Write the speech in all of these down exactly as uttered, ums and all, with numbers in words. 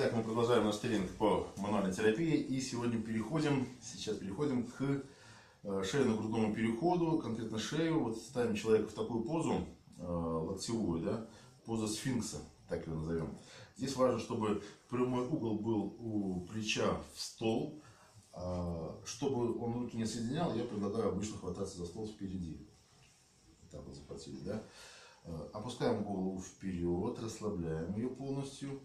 Итак, мы продолжаем наш тренинг по мануальной терапии, и сегодня переходим, сейчас переходим к шейно-грудному переходу, конкретно шею. Вот ставим человека в такую позу, локтевую, да, поза сфинкса, так ее назовем. Здесь важно, чтобы прямой угол был у плеча в стол, чтобы он руки не соединял, я предлагаю обычно хвататься за стол впереди. Так вот захватили, да. Опускаем голову вперед, расслабляем ее полностью.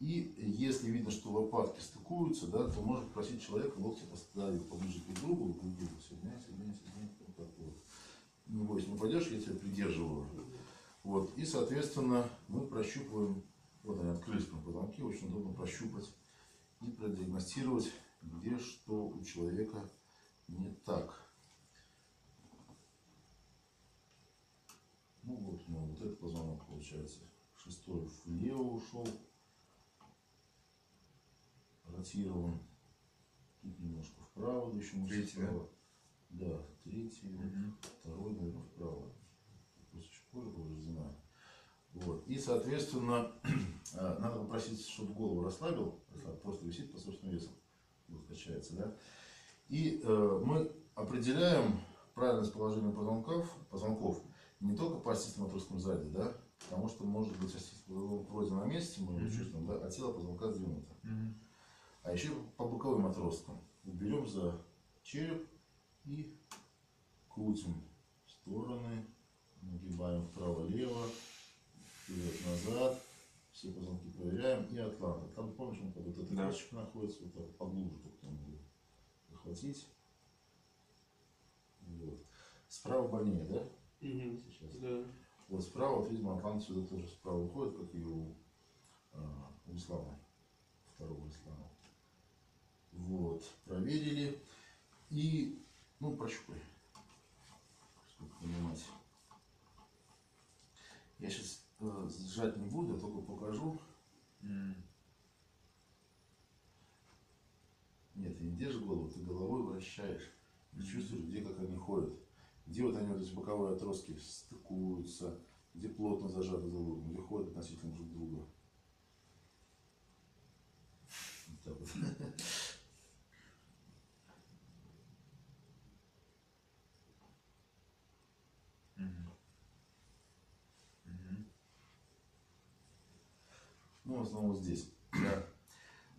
И если видно, что лопатки стыкуются, да, то можно попросить человека локти поставить поближе к другу, соединяй, соединяй, соединяй, вот так вот. Не бойся, не пойдешь, я тебя придерживаю. Вот. И, соответственно, мы прощупываем, вот они открылись на позвонки, очень удобно прощупать и продиагностировать, где что у человека не так. Ну вот, ну, вот этот позвонок получается. Шестой влево ушел. Ротирован. Тут немножко вправо, да еще мышцы вправо. Да, третий, угу. Второй, наверное, вправо. Шпора повреждена. Вот. И, соответственно, надо попросить, чтобы голову расслабил. Просто висит по собственному весу. Вот качается, да? И э, мы определяем правильность положения позвонков, позвонков не только по осистому отросткам сзади, да? Потому что может быть осистый позвонок вроде на месте, мы его чувствуем, да? А тело позвонка сдвинуто. Угу. А еще по боковым отросткам. Берем за череп и крутим в стороны, нагибаем вправо-лево, вперед-назад. Все позвонки проверяем и атланты. Там, помнишь, он как будто этот ящик находится, вот так поглубже, чтобы там было захватить. Вот. Справа больнее, да? Угу. Сейчас. Да. Вот справа, вот, видимо, атлант сюда тоже справа уходит, как и у, а, у Ислама, второго Ислама. Вот, проверили и, ну, прощупай, чтобы понимать. Я сейчас э, сжать не буду, я только покажу. Mm. Нет, ты не держишь голову, ты головой вращаешь. Mm. И чувствуешь, где как они ходят. Где вот они, вот эти боковые отростки стыкуются, где плотно зажаты друг другом, где ходят относительно друг друга. Вот так вот. Ну, в основном здесь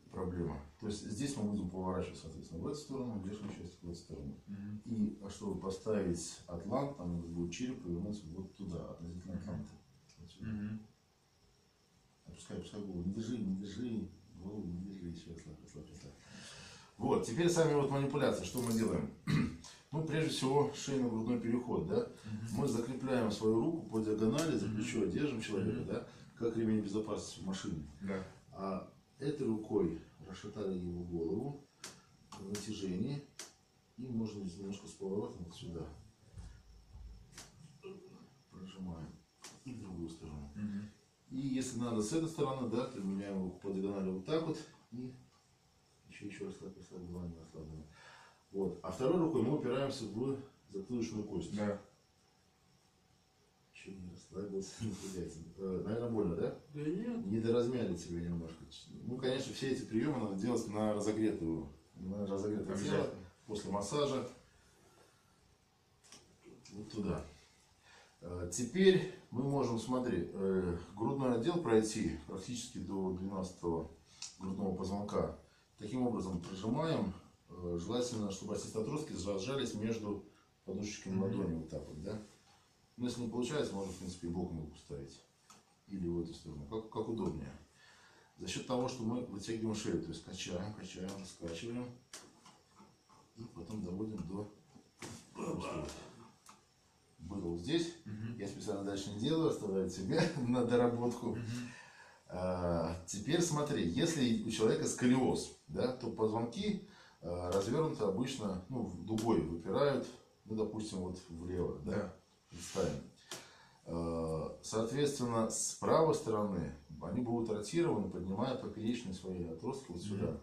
проблема. То есть здесь мы будем поворачивать, соответственно, в эту сторону, в левую часть, в эту сторону. Mm-hmm. И чтобы поставить атлант, там будет череп повернуться вот туда, относительно атланта. Mm-hmm. Опускай, опускай голову. Не держи, не держи. Голову не держи. Еще ослабь, ослабь, ослабь. Вот, теперь сами вот манипуляции. Что мы делаем? Ну, прежде всего, шейно-грудной переход, да? Mm-hmm. Мы закрепляем свою руку по диагонали, за плечо mm-hmm. держим человека, mm-hmm. да? Как ремень безопасности в машине. Да. А этой рукой расшатали его голову в натяжении. И можно немножко с поворотом вот сюда. Прожимаем. И в другую сторону. Угу. И если надо с этой стороны, да, применяем его по диагонали вот так вот. И еще, еще раз так расслабляем, расслабляем. Вот. А второй рукой мы упираемся в затылочную кость. Да. Не расслабился, наверное, больно, да? Да нет. Не доразмяли тебя немножко. Ну, конечно, все эти приемы надо делать на разогретую, на разогретое тело после массажа. Вот туда. Теперь мы можем, смотри, грудной отдел пройти практически до двенадцатого грудного позвонка. Таким образом прижимаем. Желательно, чтобы остеотростки сжались между подушечками ладони, вот так вот, да? Но если не получается, можно, в принципе, и боком его поставить. Или в эту сторону. Как, как удобнее. За счет того, что мы вытягиваем шею. То есть качаем, качаем, раскачиваем. И потом доводим до... Был здесь. Угу. Я специально дальше не делаю. Оставляю тебе на доработку. Угу. А, теперь смотри. Если у человека сколиоз, да, то позвонки а, развернуты обычно, ну, дугой выпирают. Ну, допустим, вот влево. Да. Да. Ставим. Соответственно, с правой стороны они будут ротированы, поднимая поперечные свои отростки вот сюда. Mm-hmm.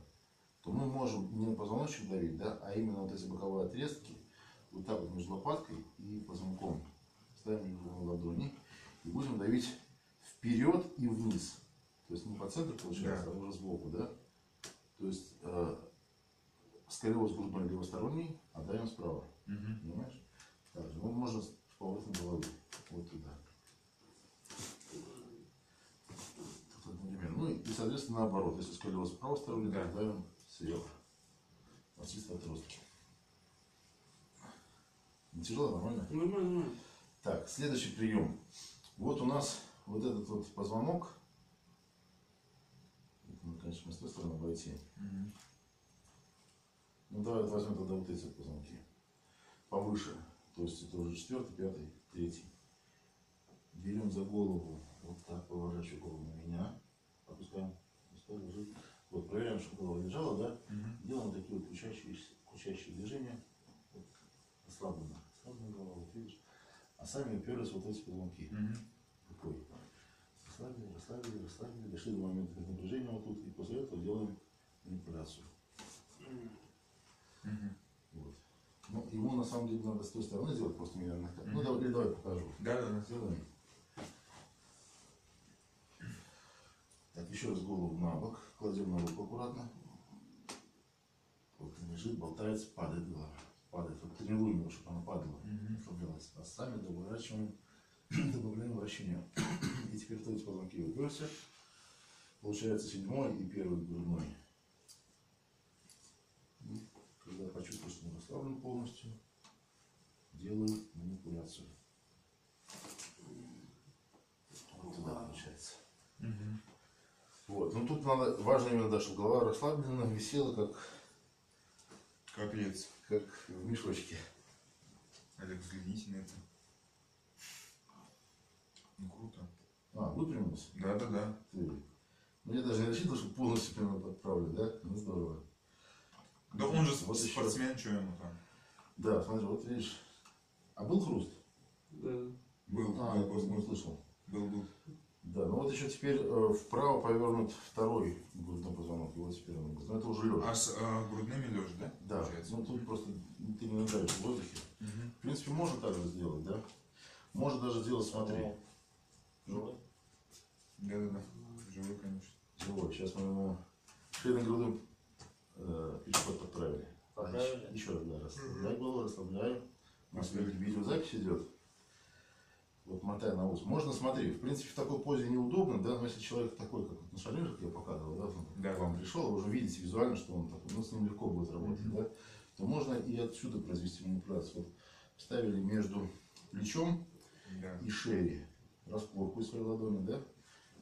То мы можем не на позвоночник давить, да, а именно вот эти боковые отрезки вот так вот между лопаткой и позвонком. Ставим его на ладони и будем давить вперед и вниз. То есть не по центру получается, да. А уже сбоку, да? То есть э, сколиоз грудной левосторонний, отдаем справа. Угу. Понимаешь? Также он можно с поворотом головы. Вот туда. Ну и, соответственно, наоборот. Если сколиоз правосторонний, да. Отдаем слева. Вот чисто отростки. Не тяжело, нормально? Нормально, нормально. Так, следующий прием. Вот у нас вот этот вот позвонок. Ну, конечно, мы с той стороны обойти. Угу. Ну, давай возьмем тогда вот эти позвонки. Повыше. То есть это уже четвертый, пятый, третий. Берем за голову. Вот так поворачиваю голову на меня. Опускаем. Вот, проверяем, что голова лежала, да? Угу. Делаем такие вот кручащие, кручащие движения. Вот, ослабленно. Ослабленно голова, вот видишь. А сами уперлись вот эти позвонки. Угу. Расслабили, расслабили, расслабили, дошли до момента напряжения вот тут, и после этого делаем манипуляцию. Угу. Вот. Ну, его на самом деле надо с той стороны сделать, просто меня накат. Угу. Ну давай, давай покажу. Да, да, да. Сделаем. Так, еще раз голову на бок, кладем на руку аккуратно. Вот лежит, болтается, падает голова. Падает. Вот тренируем его, чтобы она падала. Угу. А сами доворачиваем. Добавляем вращение. И теперь в эти позвонки уперся. Получается седьмой и первый грудной. И когда почувствую, что он расслаблен полностью, делаю манипуляцию. Вот туда получается. Угу. Вот. Ну тут надо, важно именно, да, чтобы голова расслаблена, висела, как, как, лец. Как в мешочке. Олег, взгляните на это. Ну, круто. А, выпрямился? Да, да, да. Ну, я даже не рассчитывал, что полностью прямо подправлю, да? Ну, здорово. Да он же вот спортсмен, что ему там. Да, смотри, вот видишь. А был хруст? Да. Был, а, я просто не слышал. Был, был. Да, ну вот еще теперь э, вправо повернут второй грудной позвонок, его теперь он. Но это уже лежа. А с э, грудными лежа, да? Да, получается? Ну тут просто ты не нравишь в воздухе. Угу. В принципе, можно так же сделать, да? Можно даже сделать, смотри. Живой? Да, да, да. Живой, конечно. Живой. Сейчас мы ему шейный грудной э, переход подправили. подправили. А, еще, еще раз, да, расслабляй голову, расслабляю. У нас видеозапись идет. Вот мотай на ус. Можно, смотри, в принципе, в такой позе неудобно, да, но если человек такой, как на шаре, как я показывал, да, он да. К вам пришел, вы уже видите визуально, что он такой, ну, с ним легко будет работать, mm-hmm. да, то можно и отсюда произвести манипуляцию. Вот вставили между плечом yeah. и шеей. Распорку из своей ладони, да?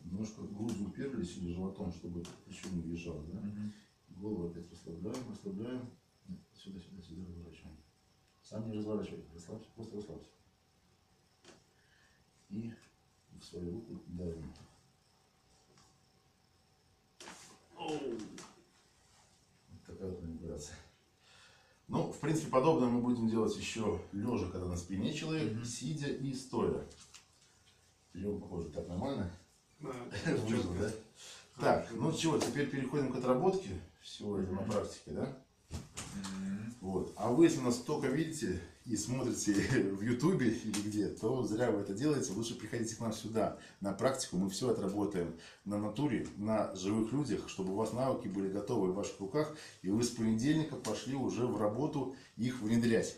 Немножко грудью уперлись или животом, чтобы плечо не въезжало, да? Угу. Голову опять расслабляем, расслабляем. Сюда, сюда, сюда разворачиваем. Сам не разворачивай, расслабься, просто расслабься. И в свою руку давим. Вот такая вот манипуляция. Ну, в принципе, подобное мы будем делать еще лежа, когда на спине человек, угу. сидя и стоя. Прием похоже, так нормально? Да. Вышло, да? Так, ну чего, теперь переходим к отработке всего этого на практике, да? Mm-hmm. Вот. А вы, если нас только видите и смотрите в Ютубе или где, то зря вы это делаете. Лучше приходите к нам сюда, на практику. Мы все отработаем на натуре, на живых людях, чтобы у вас навыки были готовы в ваших руках. И вы с понедельника пошли уже в работу их внедрять.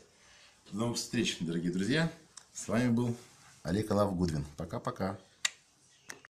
До новых встреч, дорогие друзья. С вами был Олег Олаф Гудвин. Пока-пока.